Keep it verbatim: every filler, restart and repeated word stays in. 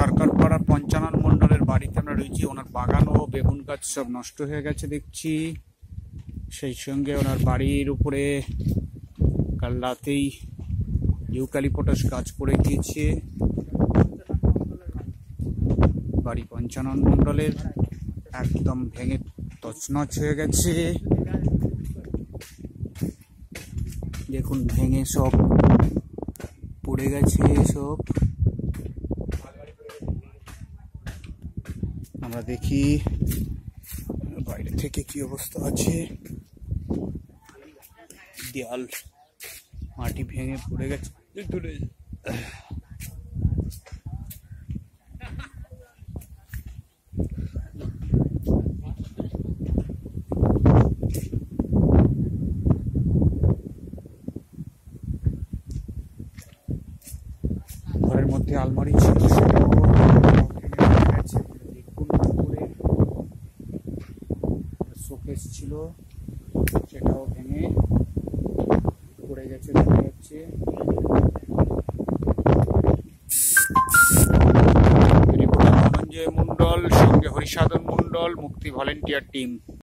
सरकारपाड़ा पंचानन मंडलेर बाड़ीते आमरा रयेछि। ओनार बागान ओ बेगुन गाछ सब नष्ट हये गेছে देखछि। সেই সঙ্গে ওনার বাড়ির উপরে কাল রাতেই ইউক্যালিপটাস গাছ পড়ে গিয়েছে। বাড়ি পঞ্চানন মণ্ডলের একদম ভেঙে তছনছ হয়ে গেছে। দেখুন ভেঙে সব পড়ে গেছে। সব আমরা দেখি বাইরে থেকে কি অবস্থা আছে। দেয়াল মাটি ভেঙে পড়ে গেছে। ঘরের মধ্যে আলমারি ছিল, শোকেস ছিল, সেটাও ভেঙে পড়ে গেছে। দেখা যাচ্ছে মন্ডল সঙ্গে হরিসাধন মন্ডল, মুক্তি ভলেন্টিয়ার টিম।